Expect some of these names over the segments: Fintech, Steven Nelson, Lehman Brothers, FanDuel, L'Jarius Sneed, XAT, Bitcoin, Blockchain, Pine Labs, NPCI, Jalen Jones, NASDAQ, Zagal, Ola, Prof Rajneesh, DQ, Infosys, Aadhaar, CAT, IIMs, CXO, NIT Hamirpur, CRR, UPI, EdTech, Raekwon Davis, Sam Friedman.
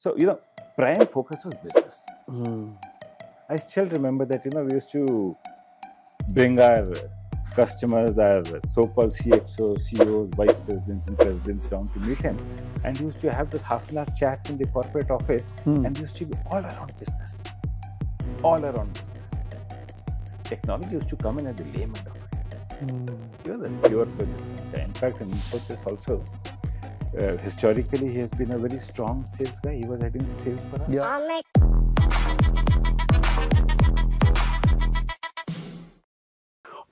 So, prime focus was business. Mm. I still remember that, we used to bring our customers, our so-called CXOs, CEOs, vice presidents and presidents down to meet him. And we used to have this half-an-hour chats in the corporate office, and we used to be all around business. All around business. Technology used to come in at the lame end of it. He was a pure business. In fact, in Infosys also, historically, he has been a very strong sales guy. He was heading the sales for us. Yeah.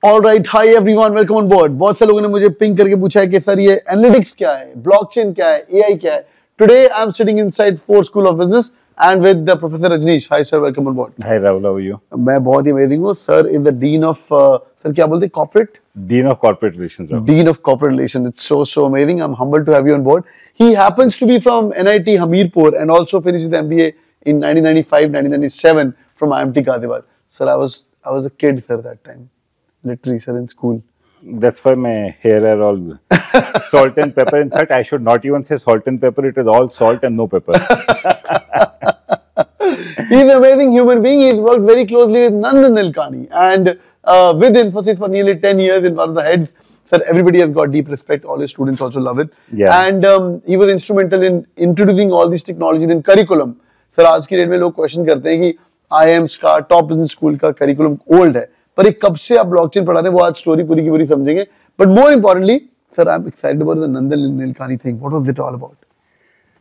All right, hi everyone, welcome on board. बहुत से लोगों ने मुझे ping करके पूछा है कि sir ये analytics क्या है, blockchain क्या है, AI क्या है. Today I'm sitting inside FORE School of Business and with the Professor Rajneesh. Hi sir, welcome on board. Hi Rahul, how are you? मैं बहुत ही amazing हूँ. Sir is the dean of sir क्या बोलते हैं corporate? Dean of Corporate Relations. Rahul. Dean of Corporate Relations. It's so amazing. I'm humbled to have you on board. He happens to be from NIT Hamirpur and also finished the MBA in 1995-1997 from IMT Ghatibar. Sir, I was a kid sir that time. Literally, sir, in school. That's why my hair are all salt and pepper. In fact, I should not even say salt and pepper. It is all salt and no pepper. He's an amazing human being. He's worked very closely with Nandan Nilekali and with Infosys for nearly 10 years in one of the heads. Sir, everybody has got deep respect. All his students also love it. Yeah. And he was instrumental in introducing all these technologies in curriculum. Sir, आज की date में लोग question करते हैं कि IIMs का, top business school का curriculum old है. पर एक कब से आप ब्लॉकचेन पढ़ा रहे हैं वो आज स्टोरी पूरी की पूरी समझेंगे. But more importantly sir I am excited about the Nandan Nilekani thing. What was it all about?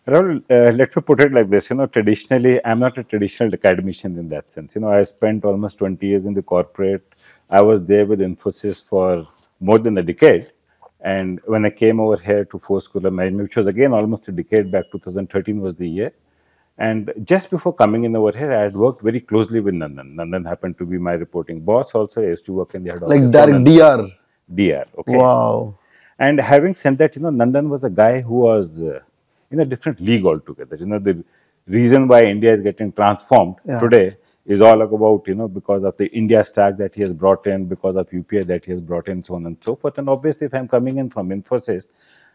Rahul, let me put it like this. Traditionally, I'm not a traditional academician in that sense. I spent almost 20 years in the corporate. I was there with Infosys for more than a decade. And when I came over here to FORE School of Management, which was again almost a decade back, 2013 was the year. And just before coming in over here, I had worked very closely with Nandan. Nandan happened to be my reporting boss also. I used to work in the head office. Like direct DR? DR, okay. Wow. And having said that, Nandan was a guy who was in a different league altogether. The reason why India is getting transformed today is all about, because of the India stack that he has brought in, because of UPI that he has brought in, so on and so forth. And obviously, if I'm coming in from Infosys,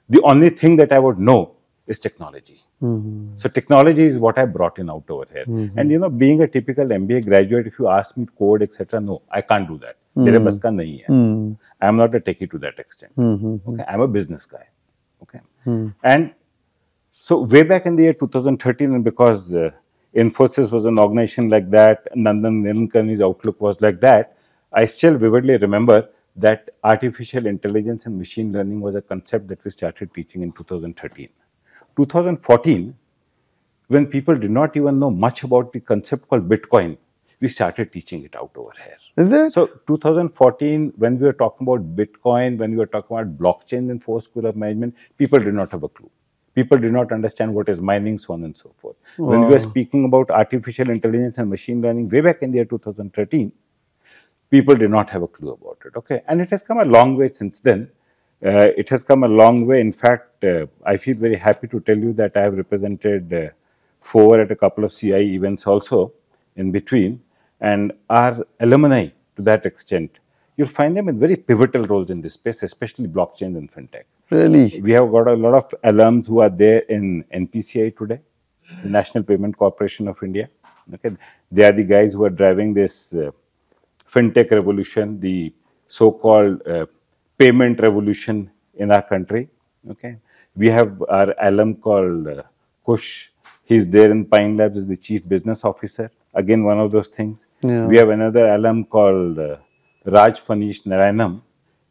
the only thing that I would know is technology. Mm-hmm. So technology is what I brought in out over here. Mm-hmm. And being a typical MBA graduate, if you ask me code, etc., no, I can't do that. Mm-hmm. I am not a techie to that extent. Mm-hmm. Okay, I am a business guy. Okay, mm-hmm. And so way back in the year 2013, and because Infosys was an organization like that, Nandan Nilekani's outlook was like that, I still vividly remember that artificial intelligence and machine learning was a concept that we started teaching in 2013. 2014, when people did not even know much about the concept called Bitcoin, we started teaching it out over here. Is it? So, 2014, when we were talking about Bitcoin, when we were talking about blockchain in FORE School of Management, people did not have a clue. People did not understand what is mining, so on and so forth. Wow. When we were speaking about artificial intelligence and machine learning way back in the year 2013, people did not have a clue about it. Okay, and it has come a long way since then. It has come a long way. In fact, I feel very happy to tell you that I have represented FORE at a couple of CI events also in between, and our alumni to that extent, you'll find them in very pivotal roles in this space, especially blockchain and fintech. Really? We have got a lot of alums who are there in NPCI today, the National Payment Corporation of India. Okay? They are the guys who are driving this fintech revolution, the so-called payment revolution in our country. Okay, we have our alum called Kush. He's there in Pine Labs as the chief business officer. Again, one of those things. Yeah. We have another alum called Raj Shawani.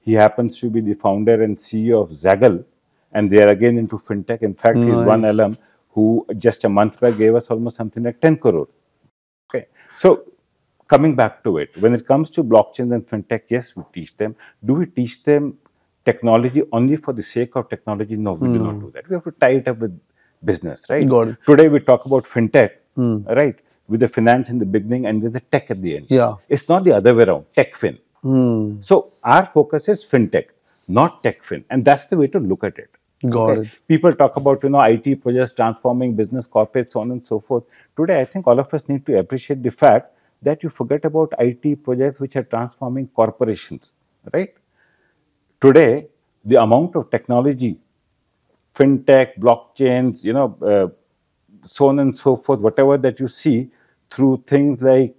He happens to be the founder and CEO of Zagal, and they are again into fintech. In fact, he's one alum who just a month back gave us almost something like 10 crore. Okay, so. Coming back to it, when it comes to blockchain and fintech, yes, we teach them. Do we teach them technology only for the sake of technology? No, we do not do that. We have to tie it up with business, right? Got it. Today, we talk about fintech, right? With the finance in the beginning and with the tech at the end. Yeah. It's not the other way around, tech-fin. So, our focus is fintech, not tech-fin. And that's the way to look at it. Got it. People talk about, IT projects, transforming business, corporates, so on and so forth. Today, I think all of us need to appreciate the fact that you forget about IT projects which are transforming corporations, right? Today, the amount of technology, fintech, blockchains, so on and so forth, whatever that you see through things like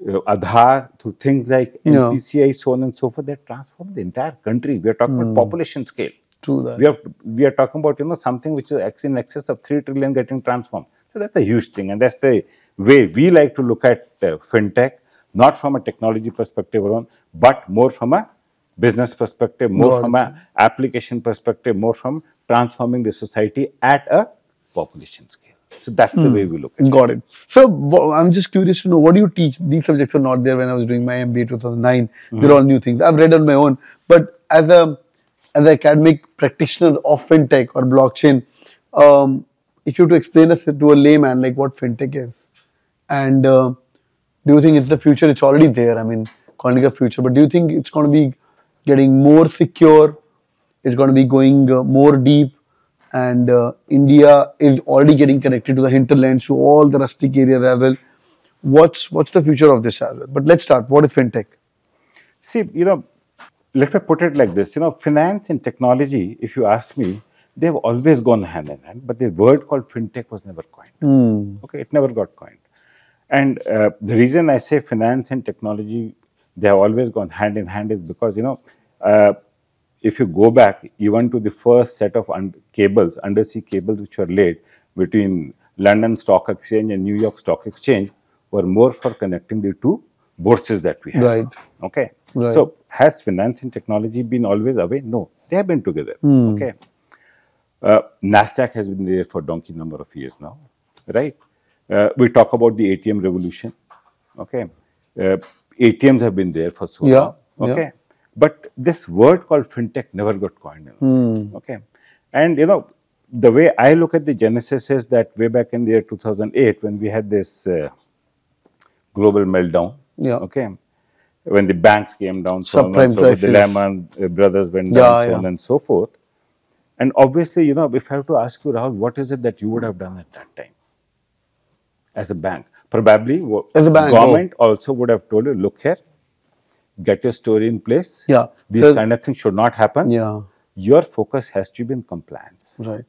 Aadhaar, through things like NPCI, so on and so forth, that transformed the entire country. We are talking about population scale. True that. We are talking about, you know, something which is in excess of 3 trillion getting transformed. So that's a huge thing, and that's the way we like to look at fintech, not from a technology perspective alone, but more from a business perspective, more from an application perspective, more from transforming the society at a population scale. So that's the way we look at it. Got it. So I'm just curious to know, what do you teach? These subjects were not there when I was doing my MBA in 2009. They're all new things. I've read on my own. But as an academic practitioner of fintech or blockchain, if you were to explain us to a layman, like what fintech is, and do you think it's the future? It's already there. I mean, calling it a future, but do you think it's going to be getting more secure? It's going to be going more deep, and India is already getting connected to the hinterlands, to all the rustic areas as well. What's the future of this as well? But let's start. What is fintech? See, you know, let me put it like this. You know, finance and technology, if you ask me, they have always gone hand in hand, but the word called fintech was never coined. Okay, it never got coined. And the reason I say finance and technology, they have always gone hand in hand, is because, you know, if you go back even to the first set of cables, undersea cables which were laid between London Stock Exchange and New York Stock Exchange, were more for connecting the two bourses that we have. Right. Okay. Right. So, has finance and technology been always away? No, they have been together. Okay. NASDAQ has been there for a donkey number of years now, right? We talk about the ATM revolution, okay? ATMs have been there for so long, okay? But this word called fintech never got coined, okay? And, you know, the way I look at the genesis is that way back in the year 2008, when we had this global meltdown, okay? When the banks came down, so on and so forth, the Lehman Brothers went down, so on and so forth. And obviously, you know, if I have to ask you, Rahul, what is it that you would have done at that time as a bank? Probably government also would have told you, look here, get your story in place. These kind of things should not happen. Your focus has to be in compliance. Right.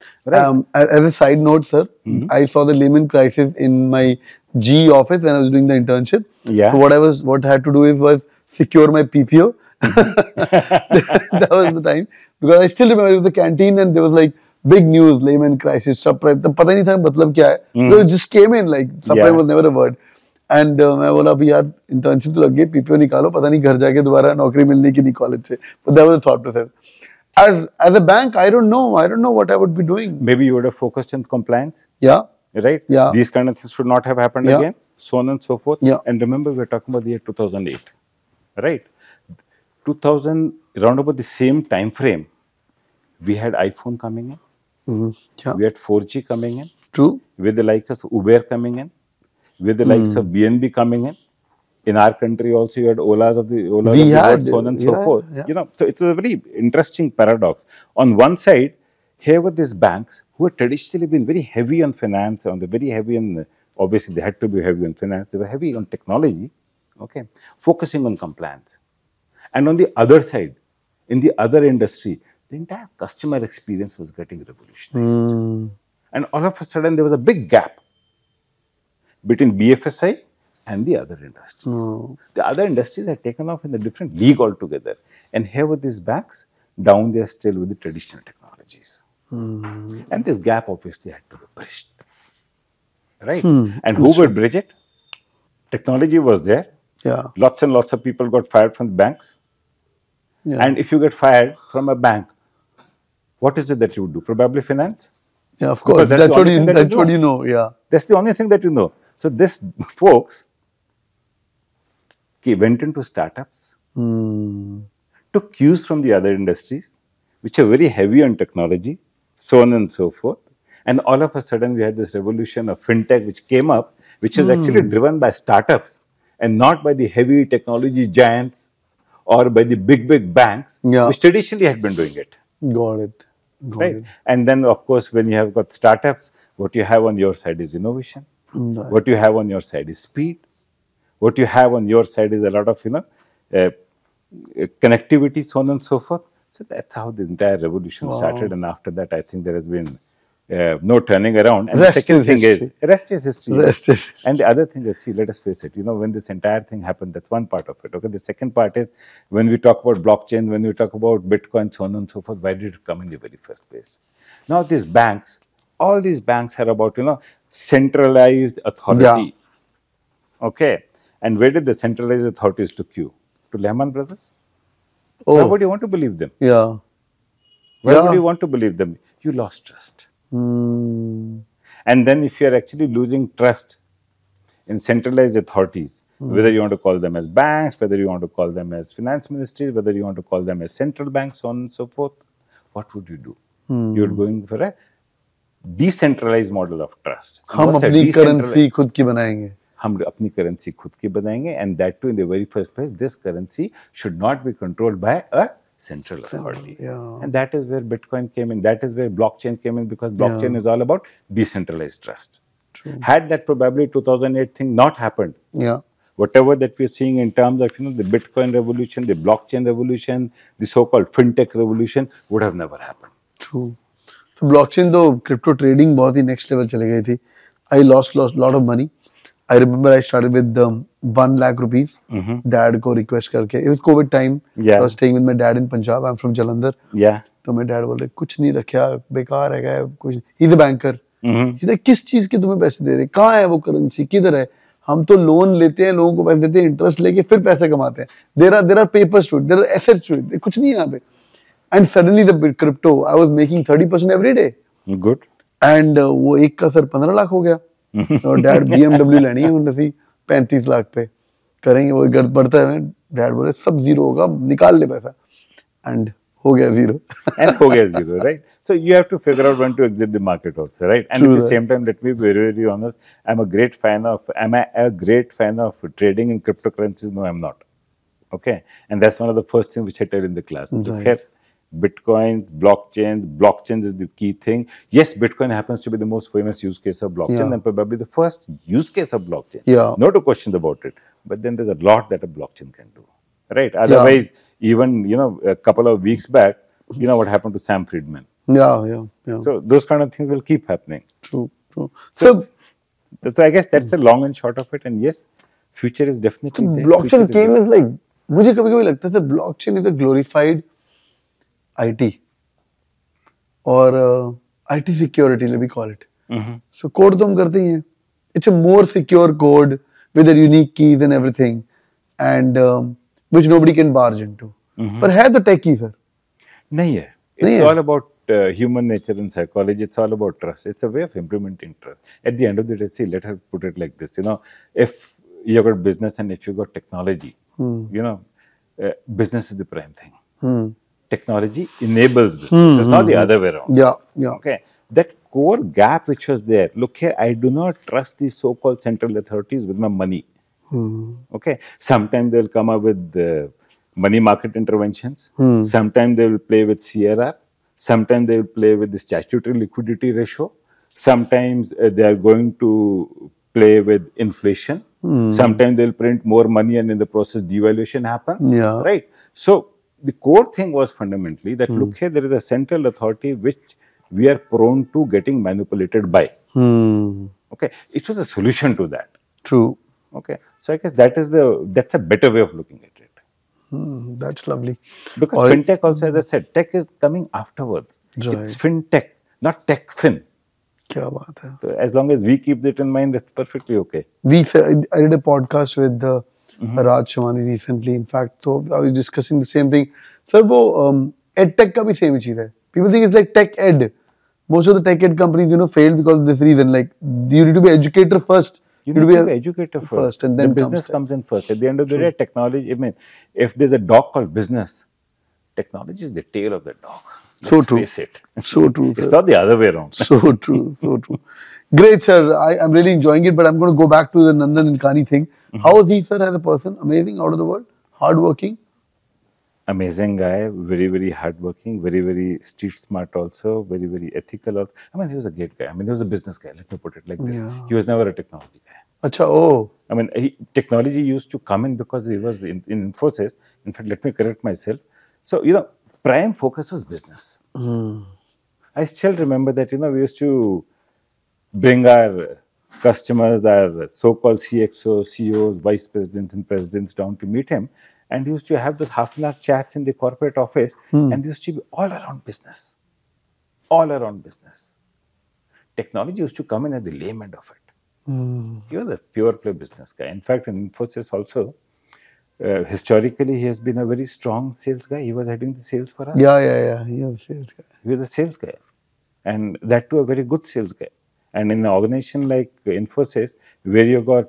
As a side note, sir, I saw the Lehman crisis in my GE office when I was doing the internship. So what I had to do is was secure my PPO. That was the time. Because I still remember it was the canteen and there was like big news, Lehman crisis, subprime. Pata nahi tha matlab kya hai. So it just came in, like subprime was never a word. And I said, abhi yaar internship to lag gayi, PPO nikalo, pata nahi ghar jaake dobara naukri milne ki nahi college se. But that was the thought process. As a bank, I don't know. I don't know what I would be doing. Maybe you would have focused on compliance. Right? These kind of things should not have happened again. So on and so forth. And remember, we are talking about the year 2008. Right? 2000, round about the same time frame, we had iPhone coming in, we had 4G coming in, with the likes of Uber coming in, with the likes of BNB coming in. In our country also, you had Olas of the world, so on and so forth. You know, so it's a very interesting paradox. On one side, here were these banks who had traditionally been very heavy on finance, obviously they had to be heavy on finance, they were heavy on technology, okay, focusing on compliance. And on the other side, in the other industry, the entire customer experience was getting revolutionized. And all of a sudden, there was a big gap between BFSI and the other industries. The other industries had taken off in a different league altogether. And here were these banks down there still with the traditional technologies. And this gap obviously had to be bridged. Right? And who would bridge it? Technology was there. Lots and lots of people got fired from the banks. And if you get fired from a bank, what is it that you would do? Probably finance? Of course. That's what you know. That's the only thing that you know. So, these folks went into startups, took cues from the other industries, which are very heavy on technology, so on and so forth. And all of a sudden, we had this revolution of fintech which came up, which is actually driven by startups and not by the heavy technology giants or by the big banks, which traditionally had been doing it. Got it. And then, of course, when you have got startups, what you have on your side is innovation. What you have on your side is speed. What you have on your side is a lot of, you know, connectivity, so on and so forth. So that's how the entire revolution started. And after that, I think there has been no turning around. And the second thing is, rest is history. Rest is history. And the other thing is, see, let us face it, you know, when this entire thing happened, that's one part of it, okay? The second part is, when we talk about blockchain, when we talk about Bitcoin, so on and so forth, why did it come in the very first place? Now, these banks, all these banks are about, you know, centralized authority, yeah. Okay? And where did the centralized authorities took you? To Lehman Brothers? Oh. Why would you want to believe them? Yeah. Why would you want to believe them? You lost trust. Mm. And then if you are actually losing trust in centralized authorities, mm. whether you want to call them as banks, whether you want to call them as finance ministries, whether you want to call them as central banks, so on and so forth, what would you do? Mm. You are going for a decentralized model of trust. Hum apni currency khud ki banayenge. Hum apni currency khud ki banayenge, and that too in the very first place, this currency should not be controlled by a central authority. Yeah. And that is where Bitcoin came in, that is where blockchain came in, because blockchain yeah. is all about decentralized trust. True. Had that probably 2008 thing not happened, yeah. whatever that we are seeing in terms of, you know, the Bitcoin revolution, the blockchain revolution, the so-called fintech revolution would have never happened. True. So blockchain though, crypto trading was the next level. Chale gayi thi. I lost a lot of money. I remember I started with 1 lakh rupees, mm-hmm. dad ko request karke. It was COVID time, yeah. I was staying with my dad in Punjab, I'm from Jalandhar. Yeah. So my dad was like, kuch nahi rakha, bekar hai gaya, kuch nahi. He's a banker. Mm-hmm. He's like, kis cheez ke tumhe paise de rahe? Kahan hai wo currency? Kidhar hai? Hum to loan lete hai, logon ko paise dete hai, interest leke, fir paise kamate hai. There are papers to it, there are assets to it, kuch nahi yahan pe. And suddenly the crypto, I was making 30% every day. Good. And wo ek ka sir 15 lakh ho gaya. और dad BMW लेनी है उनने सी 35 लाख पे करेंगे वो गर्द बढ़ता है डैड बोले सब जीरो होगा निकाल ले पैसा एंड हो गया zero right? So you have to figure out when to exit the market also, right? And True, at the same time, let me be very, very honest. Am I a great fan of trading in cryptocurrencies? No, I'm not. Okay, and that's one of the first things which I tell in the class. Right. Bitcoin, blockchain is the key thing. Yes, Bitcoin happens to be the most famous use case of blockchain, yeah. and probably the first use case of blockchain. Yeah. No two questions about it. But then there's a lot that a blockchain can do, right? Otherwise, yeah. even, you know, a couple of weeks back, you know what happened to Sam Friedman. Yeah, yeah, yeah. So those kind of things will keep happening. True, true. So I guess that's the long and short of it. And yes, future is definitely there. Blockchain game is like, मुझे कभी-कभी लगता है blockchain is a glorified IT or IT security, let me call it. Mm-hmm. So code tum karte hi hai. It's a more secure code with the unique keys and everything, and which nobody can barge into. Mm-hmm. But hai the techie, sir. Nahi hai. It's all about human nature and psychology. It's all about trust. It's a way of implementing trust. At the end of the day, see, let her put it like this. You know, if you got business and if you got technology, you know, business is the prime thing. Hmm. Technology enables business. Mm-hmm. It's not the other way around. Yeah, yeah. Okay. That core gap which was there, look here, I do not trust these so-called central authorities with my money. Mm-hmm. Okay. Sometimes they'll come up with money market interventions. Mm-hmm. Sometimes they will play with CRR. Sometimes they will play with the statutory liquidity ratio. Sometimes they are going to play with inflation. Mm-hmm. Sometimes they'll print more money and in the process devaluation happens. Yeah. Right. So, the core thing was fundamentally that look here, there is a central authority which we are prone to getting manipulated by. Hmm. Okay, it was a solution to that. True. Okay, so I guess that's a better way of looking at it. Hmm, that's lovely. Because fintech also, as I said, tech is coming afterwards. Right. It's fintech, not tech fin. Kya baat hai. So as long as we keep that in mind, that's perfectly okay. I did a podcast with the Raj Shawani recently, in fact, so I was discussing the same thing. Sir, EdTech ka bhi same cheez hai. People think it's like tech ed. Most of the tech ed companies, you know, fail because of this reason. Like, you need to be educator first. You need to be educator first, and then the business comes in first. At the end of the day, technology. I mean, if there's a dog called business, technology is the tail of the dog. Let's face it. So true. It's not the other way around. So true. So true. Great, sir. I'm really enjoying it, but I'm going to go back to the Nandan Nilekani thing. How is he, sir, as a person? Amazing, out of the world, hardworking? Amazing guy, very, very hardworking, very, very street smart also, very, very ethical also. I mean, he was a great guy. I mean, he was a business guy, let me put it like this. Yeah. He was never a technology guy. Achha, oh. I mean, technology used to come in because he was in Infosys. In fact, let me correct myself. So, you know, prime focus was business. Mm. I still remember that, you know, we used to bring our customers, their so-called CXOs, CEOs, vice presidents and presidents down to meet him, and used to have those half-an-hour chats in the corporate office, and used to be all around business. All around business. Technology used to come in at the lame end of it. He was a pure play business guy. In fact, in Infosys also, historically, he has been a very strong sales guy. He was heading the sales for us. Yeah. He was a sales guy. He was a sales guy. And that too, a very good sales guy. And in an organization like Infosys, where you got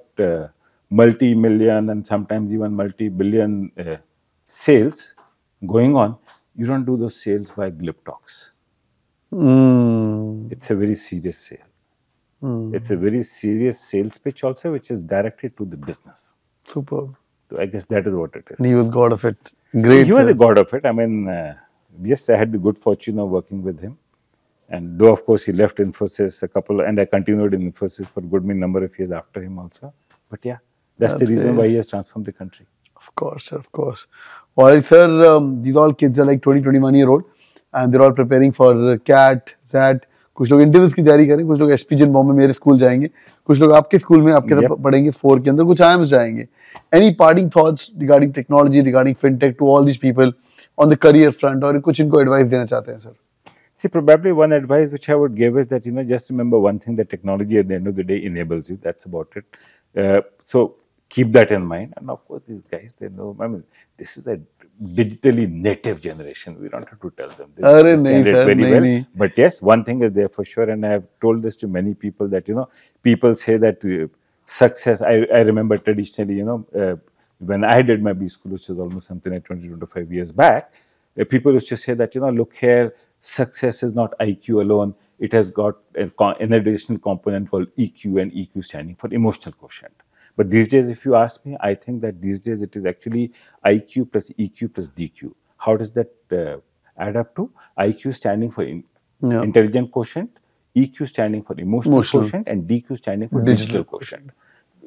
multi-million and sometimes even multi-billion sales going on, you don't do those sales by glib talks. It's a very serious sale. It's a very serious sales pitch also, which is directed to the business. Superb. So I guess that is what it is. And he was god of it. Great. He was a god of it. I mean, yes, I had the good fortune of working with him. And though, of course, he left Infosys a couple, and I continued in Infosys for a good number of years after him also. But yeah, that's the reason why he has transformed the country. Of course, sir, of course. All right, sir, these all kids are like 20, 21-year-old. And they're all preparing for CAT, XAT. Kuch log interviews ki taiyari karenge, kuch log SPG in Bombay mere school jayenge, kuch log aapke school mein aapke sath padhenge FORE ke andar, kuch IIMs jayenge. Any parting thoughts regarding technology, regarding fintech to all these people on the career front, or kuch inko advice dena chahte hain, sir? See, probably one advice which I would give is that, you know, just remember one thing, that technology at the end of the day enables you. That's about it. So keep that in mind. And of course, these guys, they know, I mean, this is a digitally native generation. We don't have to tell them this. Well. But yes, one thing is there for sure, and I have told this to many people, that, you know, people say that success, I remember traditionally, you know, when I did my B school, which was almost something like 20, 25 years back, people used to say that, you know, look here, success is not IQ alone. It has got an additional component called EQ, and EQ standing for emotional quotient. But these days, if you ask me, I think that these days it is actually IQ plus EQ plus DQ. How does that add up to? IQ standing for intelligent quotient, EQ standing for emotional quotient, and DQ standing for digital quotient.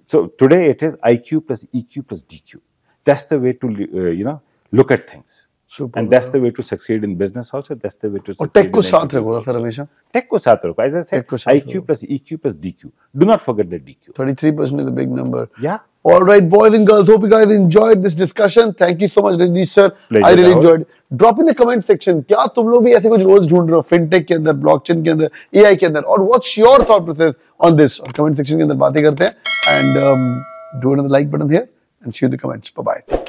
So today it is IQ plus EQ plus DQ. That's the way to, you know, look at things. Super, and that's the way to succeed in business also. That's the way to succeed tech ko saath rakho, sir, hamesha. Tech ko saath rakho. As I said, IQ plus EQ plus DQ. Do not forget the DQ. 33% is a big number. Yeah. All right, boys and girls. Hope you guys enjoyed this discussion. Thank you so much, Rajneesh sir. Pleasure, I really enjoyed. Drop in the comment section. Kya tum log bhi aise kuch roles dhoond rahe ho? Fintech ke andar, blockchain ke andar, AI ke andar. Or what's your thought process on this? Or comment section ke andar baatein karte hain. And do another like button here and see you in the comments. Bye bye.